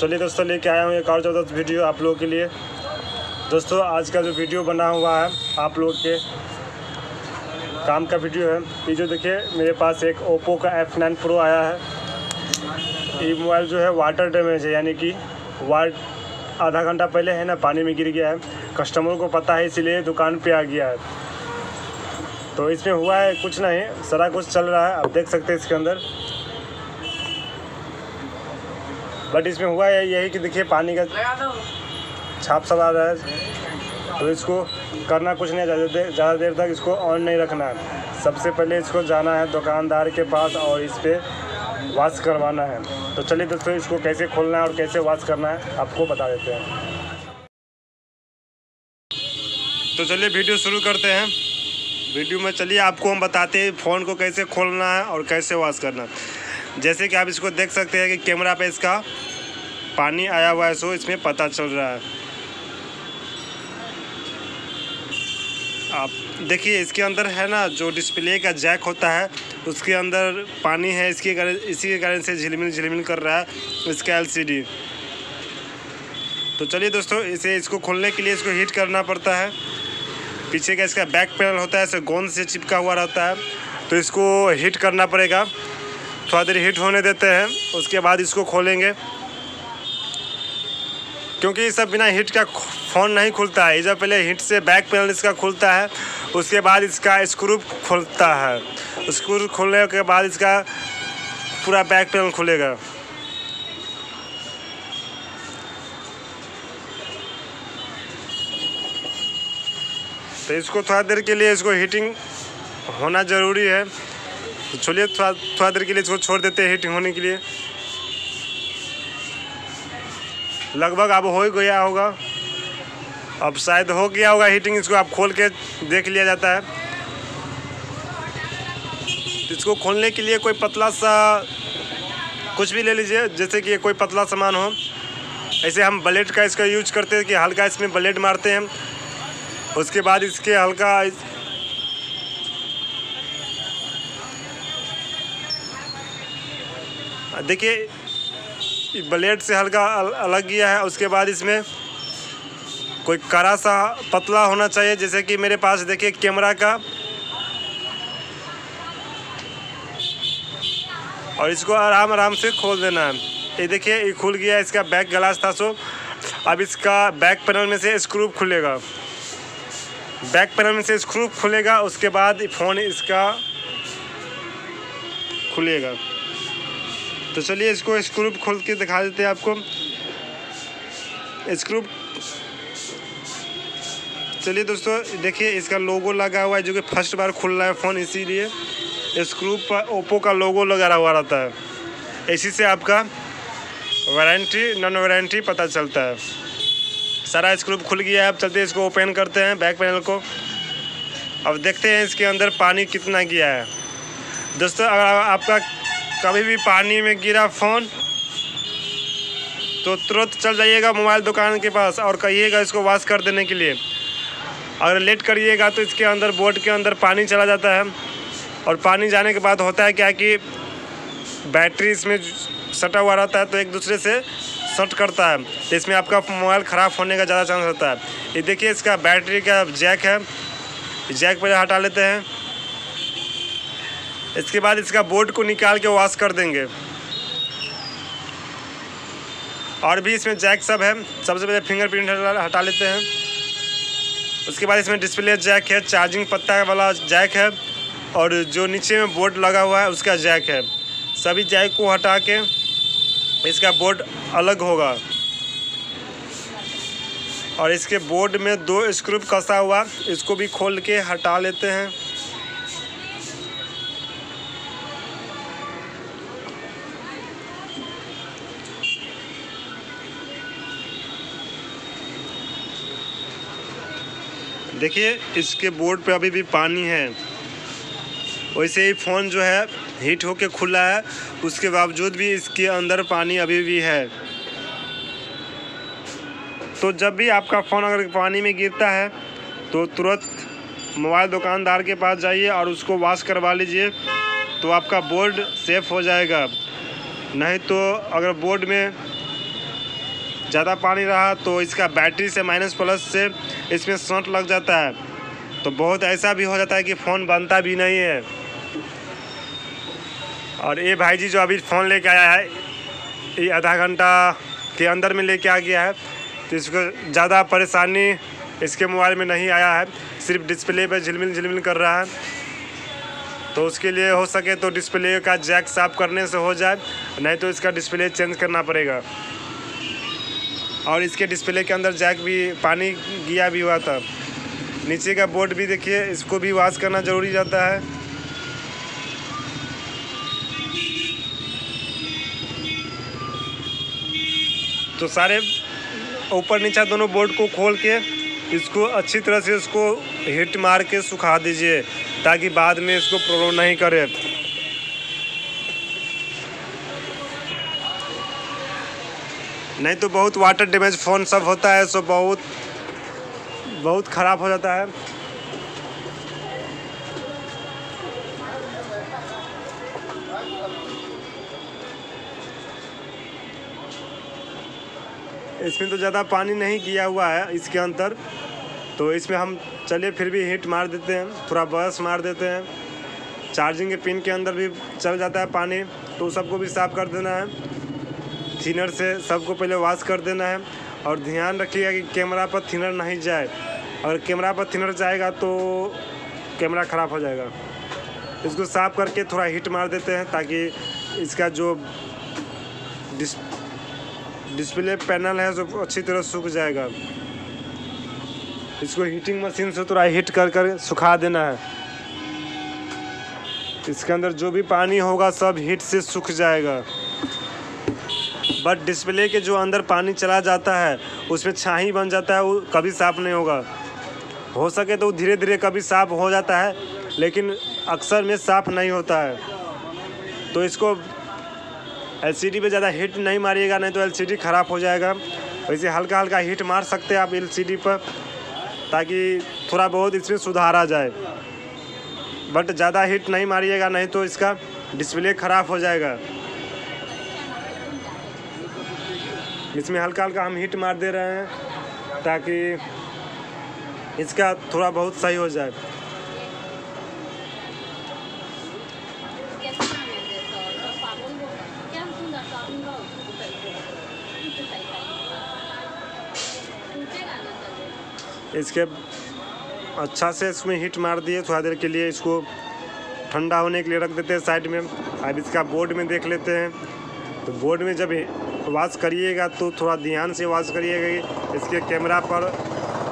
चलिए दोस्तों लेके आया हूँ एक और ज़बरदस्त वीडियो आप लोगों के लिए। दोस्तों आज का जो वीडियो बना हुआ है आप लोग के काम का वीडियो है। ये जो देखिए मेरे पास एक ओप्पो का F9 Pro आया है। ये मोबाइल जो है वाटर डैमेज है, यानी कि आधा घंटा पहले है ना पानी में गिर गया है। कस्टमर को पता है इसीलिए दुकान पे आ गया है। तो इसमें हुआ है कुछ नहीं, सारा कुछ चल रहा है, आप देख सकते हैं इसके अंदर। बट इसमें हुआ है यही कि देखिए पानी का छाप सब आ रहा है। तो इसको करना कुछ नहीं, ज़्यादा देर तक इसको ऑन नहीं रखना है। सबसे पहले इसको जाना है दुकानदार के पास और इस पर वॉश करवाना है। तो चलिए दोस्तों इसको कैसे खोलना है और कैसे वॉश करना है आपको बता देते हैं। तो चलिए वीडियो शुरू करते हैं। वीडियो में चलिए आपको हम बताते हैं फ़ोन को कैसे खोलना है और कैसे वॉश करना है। जैसे कि आप इसको देख सकते हैं कि कैमरा पे इसका पानी आया हुआ है, सो इसमें पता चल रहा है। आप देखिए इसके अंदर है ना जो डिस्प्ले का जैक होता है उसके अंदर पानी है, इसी के कारण से झिलमिल झिलमिल कर रहा है इसका LCD। तो चलिए दोस्तों इसको खोलने के लिए इसको हीट करना पड़ता है। पीछे का इसका बैक पैनल होता है, इसे गोंद से चिपका हुआ रहता है, तो इसको हीट करना पड़ेगा। थोड़ा देर हीट होने देते हैं, उसके बाद इसको खोलेंगे, क्योंकि ये सब बिना हीट का फ़ोन नहीं खुलता है। जब पहले हीट से बैक पैनल इसका खुलता है, उसके बाद इसका स्क्रू खुलता है। स्क्रू खुलने के बाद इसका पूरा बैक पैनल खुलेगा। तो इसको थोड़ा देर के लिए इसको हीटिंग होना ज़रूरी है। तो चलिए थोड़ा देर के लिए इसको छोड़ देते हैं हीटिंग होने के लिए। लगभग अब हो ही गया होगा, अब शायद हो गया होगा हीटिंग। इसको आप खोल के देख लिया जाता है। इसको खोलने के लिए कोई पतला सा कुछ भी ले लीजिए, जैसे कि कोई पतला सामान हो। ऐसे हम ब्लेड का इसका यूज करते हैं कि हल्का इसमें ब्लेड मारते हैं, उसके बाद इसके हल्का देखिए ब्लेड से हल्का अलग गया है। उसके बाद इसमें कोई कड़ा सा पतला होना चाहिए, जैसे कि मेरे पास देखिए कैमरा का। और इसको आराम आराम से खोल देना है। ये देखिए ये खुल गया, इसका बैक ग्लास था। सो अब इसका बैक पैनल में से स्क्रू खुलेगा। बैक पैनल में से स्क्रू खुलेगा, उसके बाद फ़ोन इसका खुलेगा। तो चलिए इसको स्क्रू खोल के दिखा देते हैं आपको। स्क्रू चलिए दोस्तों देखिए इसका लोगो लगा हुआ है, जो कि फर्स्ट बार खुल रहा है फ़ोन, इसीलिए स्क्रू पर ओप्पो का लोगो लगा हुआ रहता है। इसी से आपका वारंटी नॉन वारंटी पता चलता है। सारा स्क्रू खुल गया है। अब चलते इसको ओपन करते हैं बैक पैनल को। अब देखते हैं इसके अंदर पानी कितना गया है। दोस्तों अगर आपका कभी भी पानी में गिरा फ़ोन तो तुरंत चल जाइएगा मोबाइल दुकान के पास और कहिएगा इसको वॉश कर देने के लिए। अगर लेट करिएगा तो इसके अंदर बोर्ड के अंदर पानी चला जाता है, और पानी जाने के बाद होता है क्या कि बैटरी इसमें सटा हुआ रहता है, तो एक दूसरे से शॉर्ट करता है। इसमें आपका मोबाइल ख़राब होने का ज़्यादा चांस होता है। ये देखिए इसका बैटरी का जैक है, जैक पहले हटा लेते हैं। इसके बाद इसका बोर्ड को निकाल के वॉश कर देंगे। और भी इसमें जैक सब है। सबसे पहले फिंगरप्रिंट हटा लेते हैं। उसके बाद इसमें डिस्प्ले जैक है, चार्जिंग पत्ता वाला जैक है, और जो नीचे में बोर्ड लगा हुआ है उसका जैक है। सभी जैक को हटा के इसका बोर्ड अलग होगा। और इसके बोर्ड में 2 स्क्रू कसा हुआ, इसको भी खोल के हटा लेते हैं। देखिए इसके बोर्ड पे अभी भी पानी है। वैसे ही फ़ोन जो है हीट होके खुला है, उसके बावजूद भी इसके अंदर पानी अभी भी है। तो जब भी आपका फ़ोन अगर पानी में गिरता है तो तुरंत मोबाइल दुकानदार के पास जाइए और उसको वॉश करवा लीजिए, तो आपका बोर्ड सेफ हो जाएगा। नहीं तो अगर बोर्ड में ज़्यादा पानी रहा तो इसका बैटरी से माइनस प्लस से इसमें शॉर्ट लग जाता है। तो बहुत ऐसा भी हो जाता है कि फ़ोन बनता भी नहीं है। और ये भाई जी जो अभी फ़ोन लेके आया है ये आधा घंटा के अंदर में लेके आ गया है, तो इसको ज़्यादा परेशानी इसके मोबाइल में नहीं आया है, सिर्फ डिस्प्ले पर झिलमिल झिलमिल कर रहा है। तो उसके लिए हो सके तो डिस्प्ले का जैक साफ करने से हो जाए, नहीं तो इसका डिस्प्ले चेंज करना पड़ेगा। और इसके डिस्प्ले के अंदर जैक भी पानी गया भी हुआ था। नीचे का बोर्ड भी देखिए, इसको भी वॉश करना ज़रूरी जाता है। तो सारे ऊपर नीचे दोनों बोर्ड को खोल के इसको अच्छी तरह से इसको हीट मार के सुखा दीजिए ताकि बाद में इसको प्रॉब्लम नहीं करे। नहीं तो बहुत वाटर डैमेज फ़ोन सब होता है, सो बहुत ख़राब हो जाता है। इसमें तो ज़्यादा पानी नहीं किया हुआ है इसके अंदर, तो इसमें हम चलिए फिर भी हीट मार देते हैं, थोड़ा बस मार देते हैं। चार्जिंग के पिन के अंदर भी चल जाता है पानी, तो सबको भी साफ़ कर देना है थिनर से, सबको पहले वॉश कर देना है। और ध्यान रखिएगा कि कैमरा पर थिनर नहीं जाए, और कैमरा पर थिनर जाएगा तो कैमरा ख़राब हो जाएगा। इसको साफ़ करके थोड़ा हीट मार देते हैं ताकि इसका जो डिस्प्ले पैनल है जो अच्छी तरह सूख जाएगा। इसको हीटिंग मशीन से थोड़ा हीट कर कर सुखा देना है। इसके अंदर जो भी पानी होगा सब हीट से सूख जाएगा। बट डिस्प्ले के जो अंदर पानी चला जाता है उसमें छाही बन जाता है, वो कभी साफ़ नहीं होगा। हो सके तो धीरे धीरे कभी साफ़ हो जाता है, लेकिन अक्सर में साफ़ नहीं होता है। तो इसको एलसीडी पे ज़्यादा हीट नहीं मारिएगा, नहीं तो एलसीडी ख़राब हो जाएगा। वैसे हल्का हल्का हीट मार सकते हैं आप एलसीडी पर ताकि थोड़ा बहुत इसमें सुधार आ जाए, बट ज़्यादा हीट नहीं मारिएगा, नहीं तो इसका डिस्प्ले ख़राब हो जाएगा। इसमें हल्का हल्का हम हीट मार दे रहे हैं ताकि इसका थोड़ा बहुत सही हो जाए। इसके अच्छा से इसमें हीट मार दिए, थोड़ा देर के लिए इसको ठंडा होने के लिए रख देते हैं साइड में। अब इसका बोर्ड में देख लेते हैं। तो बोर्ड में जब वॉश करिएगा तो थोड़ा ध्यान से वॉश करिएगा, इसके कैमरा पर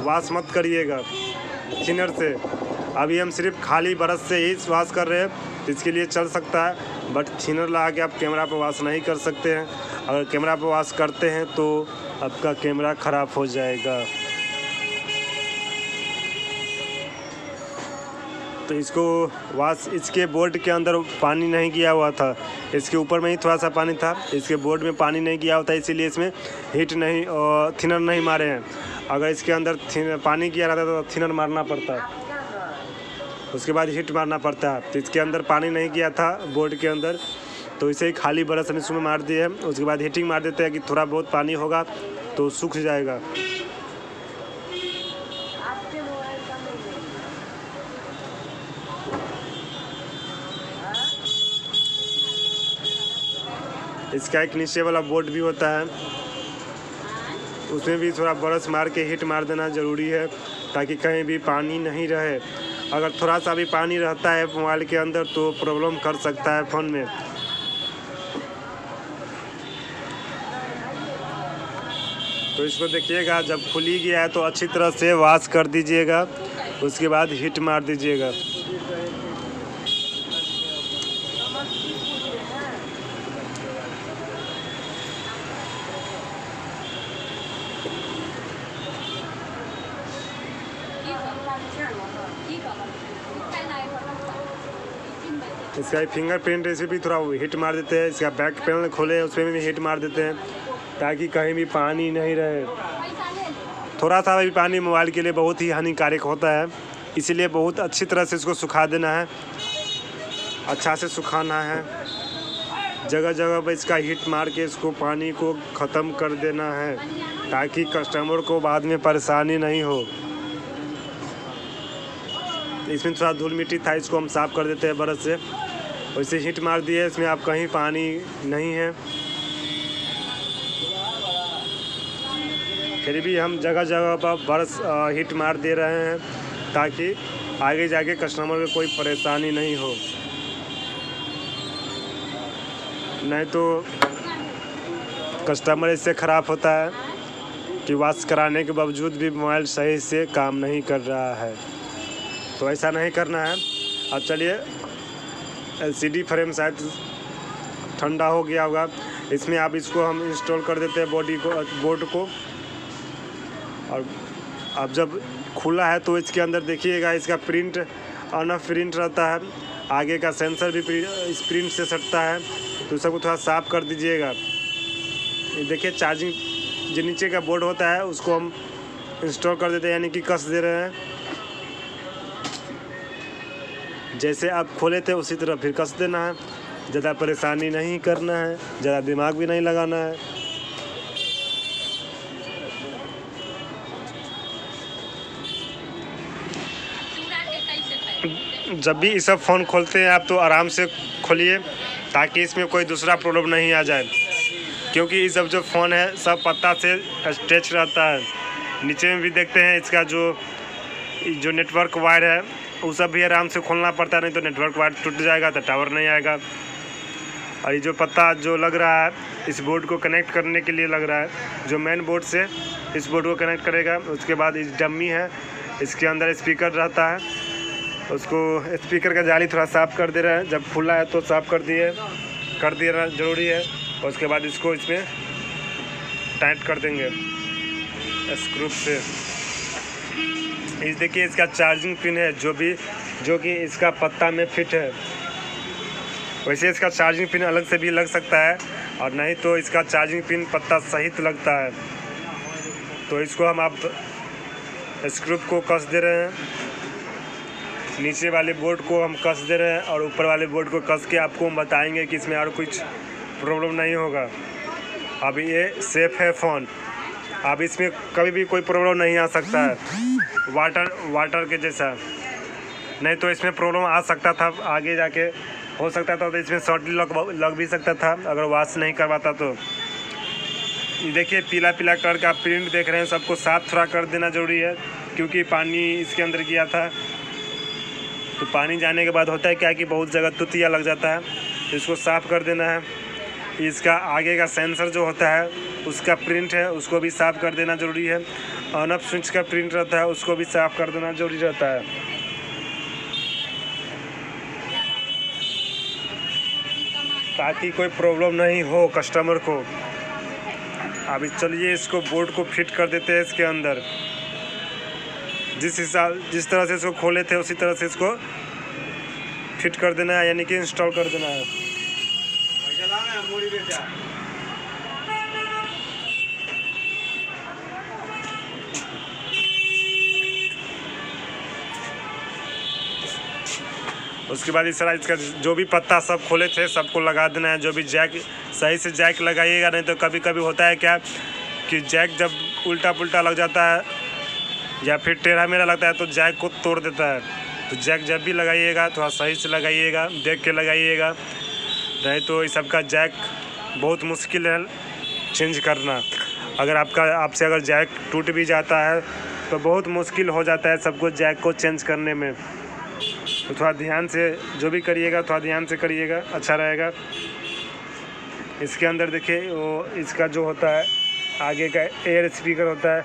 वॉश मत करिएगा थिनर से। अभी हम सिर्फ खाली ब्रश से ही वॉश कर रहे हैं, इसके लिए चल सकता है, बट थिनर लगा के आप कैमरा पर वॉश नहीं कर सकते हैं। अगर कैमरा पर वॉश करते हैं तो आपका कैमरा ख़राब हो जाएगा। तो इसको वाश, इसके बोर्ड के अंदर पानी नहीं गया हुआ था, इसके ऊपर में ही थोड़ा सा पानी था, इसके बोर्ड में पानी नहीं गया होता, इसीलिए इसमें हीट नहीं और थिनर नहीं मारे हैं। अगर इसके अंदर पानी गया रहता तो थिनर मारना पड़ता, उसके बाद हीट मारना पड़ता है। तो इसके अंदर पानी नहीं गया था बोर्ड के अंदर, तो इसे ही खाली ब्रश हम इसमें मार दिए हैं। उसके बाद हीटिंग मार देते हैं कि थोड़ा बहुत पानी होगा तो सूख जाएगा। इसका एक नीचे वाला बोर्ड भी होता है, उसमें भी थोड़ा ब्रश मार के हीट मार देना ज़रूरी है ताकि कहीं भी पानी नहीं रहे। अगर थोड़ा सा भी पानी रहता है मोबाइल के अंदर तो प्रॉब्लम कर सकता है फ़ोन में। तो इसको देखिएगा, जब खुली गया है तो अच्छी तरह से वॉश कर दीजिएगा, उसके बाद हीट मार दीजिएगा। इसका फिंगरप्रिंट इसे भी थोड़ा हीट मार देते हैं। इसका बैक पैनल खोले, उसमें भी हीट मार देते हैं ताकि कहीं भी पानी नहीं रहे। थोड़ा सा भी पानी मोबाइल के लिए बहुत ही हानिकारक होता है, इसीलिए बहुत अच्छी तरह से इसको सुखा देना है, अच्छा से सुखाना है। जगह जगह पर इसका हिट मार के इसको पानी को ख़त्म कर देना है ताकि कस्टमर को बाद में परेशानी नहीं हो। इसमें थोड़ा धूल मिट्टी था, इसको हम साफ़ कर देते हैं ब्रश से। वैसे हिट मार दिए, इसमें आप कहीं पानी नहीं है, फिर भी हम जगह जगह पर ब्रश हिट मार दे रहे हैं ताकि आगे जाके कस्टमर को कोई परेशानी नहीं हो, नहीं तो कस्टमर इससे ख़राब होता है कि वॉश कराने के बावजूद भी मोबाइल सही से काम नहीं कर रहा है। तो ऐसा नहीं करना है। अब चलिए एलसीडी फ्रेम शायद ठंडा हो गया होगा, इसमें आप इसको हम इंस्टॉल कर देते हैं बोर्ड को। और अब जब खुला है तो इसके अंदर देखिएगा इसका प्रिंट ऑन ऑफ प्रिंट रहता है, आगे का सेंसर भी इस प्रिंट से सटता है, तो सबको थोड़ा साफ़ कर दीजिएगा। देखिए चार्जिंग जो नीचे का बोर्ड होता है उसको हम इंस्टॉल कर देते हैं, यानी कि कस दे रहे हैं, जैसे आप खोले थे उसी तरह फिर कस देना है। ज़्यादा परेशानी नहीं करना है, ज़्यादा दिमाग भी नहीं लगाना है। जब भी ये सब फ़ोन खोलते हैं आप तो आराम से खोलिए ताकि इसमें कोई दूसरा प्रॉब्लम नहीं आ जाए, क्योंकि ये सब जो फ़ोन है सब पत्ता से अटैच रहता है। नीचे में भी देखते हैं इसका जो नेटवर्क वायर है वो सब भी आराम से खोलना पड़ता है, नहीं तो नेटवर्क वायर टूट जाएगा तो टावर नहीं आएगा। और ये जो पत्ता जो लग रहा है इस बोर्ड को कनेक्ट करने के लिए लग रहा है, जो मेन बोर्ड से इस बोर्ड को कनेक्ट करेगा। उसके बाद इस डम्मी है, इसके अंदर स्पीकर रहता है, उसको स्पीकर का जाली थोड़ा साफ़ कर दे रहा है, जब खुला है तो साफ़ कर दिया ज़रूरी है। उसके बाद इसको इसमें टाइट कर देंगे स्क्रू से। इस देखिए इसका चार्जिंग पिन है जो कि इसका पत्ता में फिट है। वैसे इसका चार्जिंग पिन अलग से भी लग सकता है, और नहीं तो इसका चार्जिंग पिन पत्ता सहित लगता है। तो इसको हम आप स्क्रू को कस दे रहे हैं, नीचे वाले बोर्ड को हम कस दे रहे हैं, और ऊपर वाले बोर्ड को कस के आपको हम बताएंगे कि इसमें और कुछ प्रॉब्लम नहीं होगा। अभी ये सेफ़ है फ़ोन, अब इसमें कभी भी कोई प्रॉब्लम नहीं आ सकता है वाटर के जैसा, नहीं तो इसमें प्रॉब्लम आ सकता था आगे जाके, हो सकता था तो इसमें शॉर्ट लग भी सकता था अगर वॉश नहीं करवाता तो। ये देखिए पीला पीला कलर का प्रिंट देख रहे हैं, सबको साफ थोड़ा कर देना ज़रूरी है, क्योंकि पानी इसके अंदर गया था तो पानी जाने के बाद होता है क्या कि बहुत जगह तुतिया लग जाता है, तो इसको साफ़ कर देना है। इसका आगे का सेंसर जो होता है उसका प्रिंट है, उसको भी साफ़ कर देना ज़रूरी है। ऑन ऑफ स्विच का प्रिंट रहता है, उसको भी साफ़ कर देना ज़रूरी रहता है। ताकि कोई प्रॉब्लम नहीं हो कस्टमर को। अभी चलिए इसको बोर्ड को फिट कर देते हैं इसके अंदर। जिस तरह से इसको खोले थे उसी तरह से इसको फिट कर देना है, यानी कि इंस्टॉल कर देना है। उसके बाद इस तरह इसका जो भी पत्ता सब खोले थे सबको लगा देना है, जो भी जैक सही से जैक लगाइएगा, नहीं तो कभी कभी होता है क्या कि जैक जब उल्टा पुल्टा लग जाता है या फिर टेढ़ा मेढ़ा लगता है तो जैक को तोड़ देता है। तो जैक जब भी लगाइएगा थोड़ा सही से लगाइएगा, देख के लगाइएगा, नहीं तो इस सबका जैक बहुत मुश्किल है चेंज करना। अगर आपसे जैक टूट भी जाता है तो बहुत मुश्किल हो जाता है सबको जैक को चेंज करने में। तो थोड़ा ध्यान से जो भी करिएगा थोड़ा ध्यान से करिएगा, अच्छा रहेगा। इसके अंदर देखिए वो इसका जो होता है आगे का एयर स्पीकर होता है,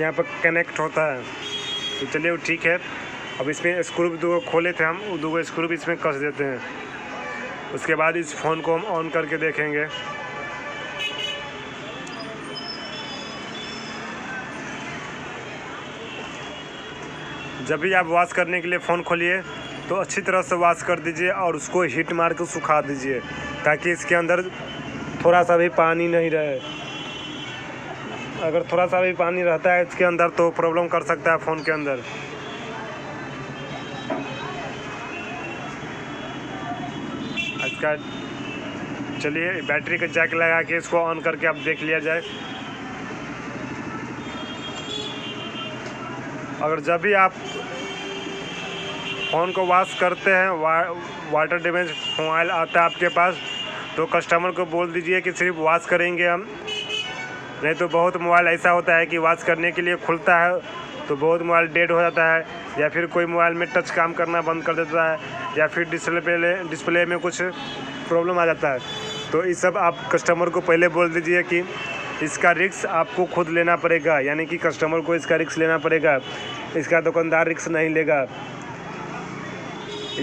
यहाँ पर कनेक्ट होता है। तो चलिए वो ठीक है। अब इसमें स्क्रू भी 2 खोले थे हम, वो 2 स्क्रू भी इसमें कस देते हैं। उसके बाद इस फ़ोन को हम ऑन करके देखेंगे। जब भी आप वॉश करने के लिए फ़ोन खोलिए तो अच्छी तरह से वॉश कर दीजिए और उसको हीट मार के सुखा दीजिए ताकि इसके अंदर थोड़ा सा भी पानी नहीं रहे। अगर थोड़ा सा भी पानी रहता है इसके अंदर तो प्रॉब्लम कर सकता है फ़ोन के अंदर। इसका चलिए बैटरी का जैक लगा के इसको ऑन करके अब देख लिया जाए। अगर जब भी आप फ़ोन को वॉश करते हैं वाटर डैमेज मोबाइल आता है आपके पास तो कस्टमर को बोल दीजिए कि सिर्फ वॉश करेंगे हम, नहीं तो बहुत मोबाइल ऐसा होता है कि वॉश करने के लिए खुलता है तो बहुत मोबाइल डेड हो जाता है, या फिर कोई मोबाइल में टच काम करना बंद कर देता है, या फिर डिस्प्ले में कुछ प्रॉब्लम आ जाता है। तो इस सब आप कस्टमर को पहले बोल दीजिए कि इसका रिस्क आपको खुद लेना पड़ेगा, यानी कि कस्टमर को इसका रिस्क लेना पड़ेगा, इसका दुकानदार रिस्क नहीं लेगा।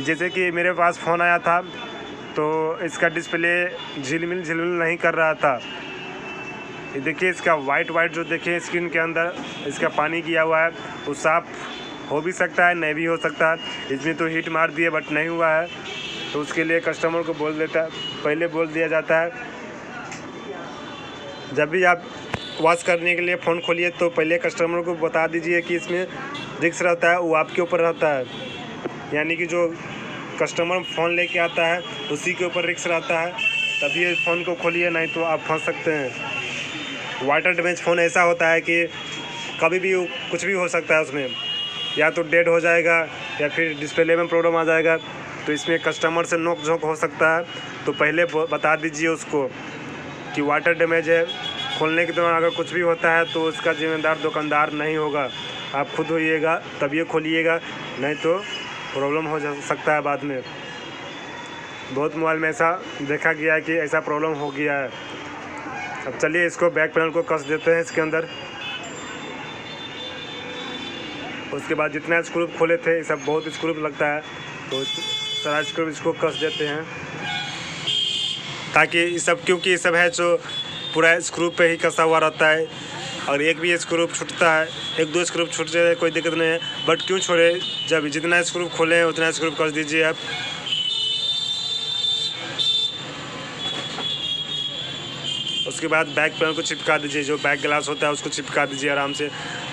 जैसे कि मेरे पास फ़ोन आया था तो इसका डिस्प्ले झिलमिल नहीं कर रहा था, ये देखिए इसका वाइट जो देखिए स्क्रीन के अंदर इसका पानी किया हुआ है, वो साफ हो भी सकता है नहीं भी हो सकता है, इसमें तो हीट मार दिए बट नहीं हुआ है, तो उसके लिए कस्टमर को पहले बोल दिया जाता है। जब भी आप वॉश करने के लिए फ़ोन खोलिए तो पहले कस्टमर को बता दीजिए कि इसमें रिस्क रहता है वो आपके ऊपर रहता है, यानी कि जो कस्टमर फ़ोन लेके आता है उसी के ऊपर रिस्क रहता है, तभी फ़ोन को खोलिए, नहीं तो आप फंस सकते हैं। वाटर डैमेज फ़ोन ऐसा होता है कि कभी भी कुछ भी हो सकता है उसमें, या तो डेड हो जाएगा या फिर डिस्प्ले में प्रॉब्लम आ जाएगा, तो इसमें कस्टमर से नोक झोंक हो सकता है। तो पहले बता दीजिए उसको कि वाटर डैमेज है, खोलने के दौरान अगर कुछ भी होता है तो उसका जिम्मेदार दुकानदार नहीं होगा, आप खुद होइएगा तभी खोलिएगा, नहीं तो प्रॉब्लम हो जा सकता है बाद में। बहुत मोबाइल में ऐसा देखा गया है कि ऐसा प्रॉब्लम हो गया है। अब चलिए इसको बैक पैनल को कस देते हैं इसके अंदर, उसके बाद जितना स्क्रू खोले थे सब बहुत स्क्रू लगता है तो सारा स्क्रू इसको कस देते हैं, ताकि ये सब क्योंकि ये सब है जो पूरा स्क्रू पे ही कसा हुआ रहता है, और एक भी स्क्रू छूटता है, एक दो स्क्रू छूट जाए कोई दिक्कत नहीं है, बट क्यों छोड़े, जब जितना स्क्रू खोलें उतना स्क्रू कस दीजिए आप। उसके बाद बैक पैनल को चिपका दीजिए, जो बैक ग्लास होता है उसको चिपका दीजिए आराम से।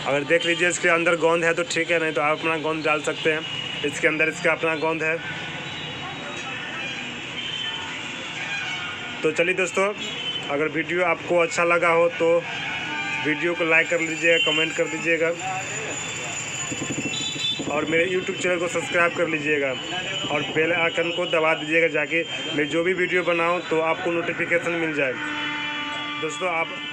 अगर देख लीजिए इसके अंदर गोंद है तो ठीक है, नहीं तो आप अपना गोंद डाल सकते हैं इसके अंदर, इसका अपना गोंद है। तो चलिए दोस्तों, अगर वीडियो आपको अच्छा लगा हो तो वीडियो को लाइक कर लीजिएगा, कमेंट कर दीजिएगा और मेरे YouTube चैनल को सब्सक्राइब कर लीजिएगा और बेल आइकन को दबा दीजिएगा, जाके मैं जो भी वीडियो बनाऊं तो आपको नोटिफिकेशन मिल जाए। दोस्तों आप